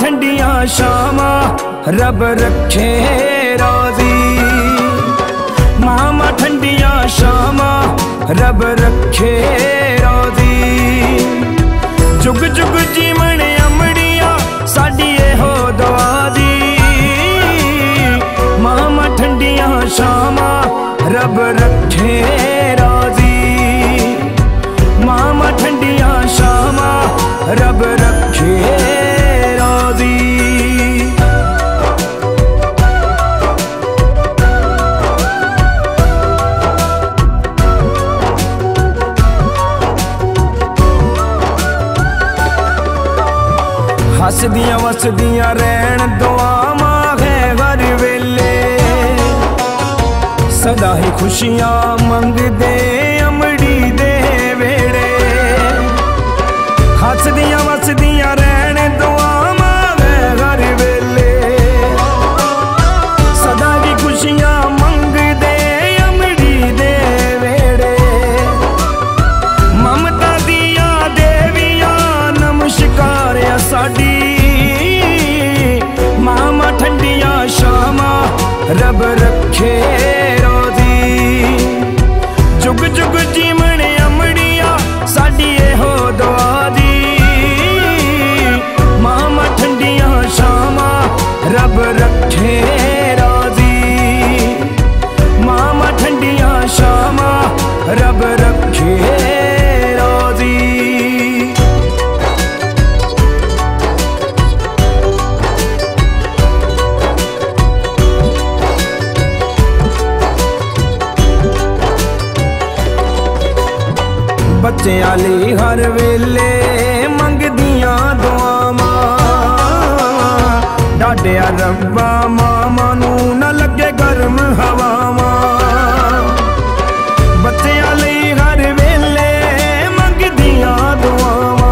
ठंडिया शामा रब रखे राजी, मामा ठंडिया शामा रब रखे राजी। जुग जुग जीवन अमड़िया साडी हो दुआ दी, मामा ठंडिया शामा रब रखे राजी, मामा ठंडिया शामा रब रखे। हसदियां वसदियां रहन दुआवा है हर वेले, सदा ही खुशियां मंगदे अमड़ी दे वेड़े। हसदियां वसदियां रहन दुआवा है हर वेले, सदा ही खुशियां मंगदे अमड़ी दे वेड़े। ममता दिया देवियां नमस्कार आ साडी, रब रखे रोजी। जुग जुग जीवन अमड़िया साडी हो दुआ दी, मामा ठंडिया शामा रब रखे रोजी, मामा ठंडिया शामा रब रखे। बच्चे आली हर वेले मंगदियां दुआवा, डाडिया रब्बा मामा नूं ना लगे गर्म हवावा। बच्चे आली हर वेले मंगदियां दुआवा,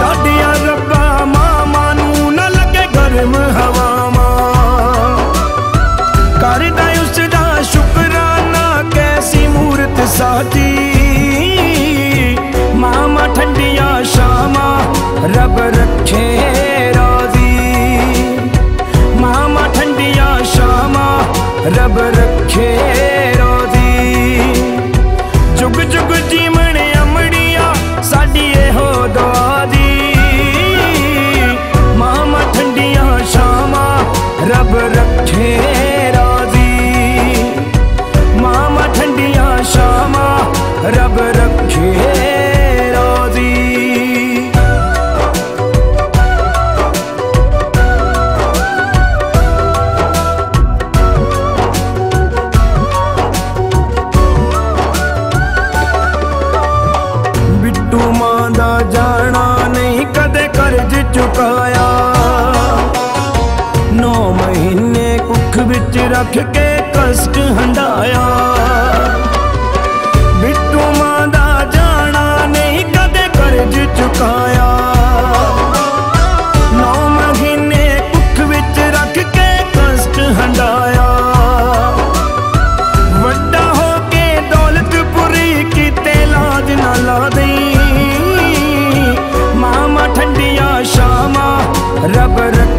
डाडिया रब्बा मामा नूं ना लगे गर्म हवावा। करदा उसदा शुकराना कैसी मूरत साजी, रब रखे राजी, मामा ठंडिया शामा रब रखे राजी। जुग जुग जीवन अमड़िया साडी हो दुआ दी, मामा ठंडिया शामा रब रखे राजी, मामा ठंडिया शामा रब रखे। जाना नहीं कदे कर्ज चुकाया, 9 महीने कुख बिच रख के कष्ट हंडाया। बिट्टू मां दा जाना नहीं कदे कर्ज चुकाया, 9 महीने कुख बिच रख के कष्ट हंडाया। वड्डा हो के दौलत पूरी कीते लाज ना ला दे, शामा रब रखे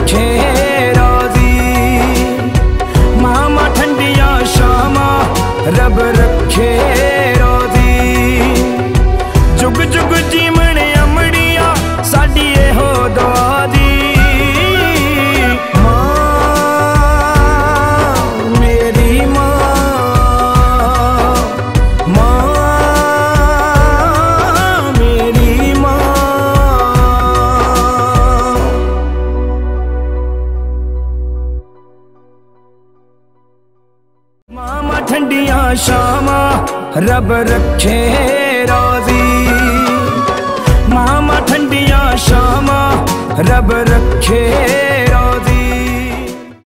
राजी, मामा ठंडिया शामा रब रखे राजी। जुग जुग जीवन अमड़िया साडी हो दुआ दी, मां मेरी मां मेरी मां। मामा ठंडिया शामा रब रखे राजी, मामा ठंडिया शामा रब रखे।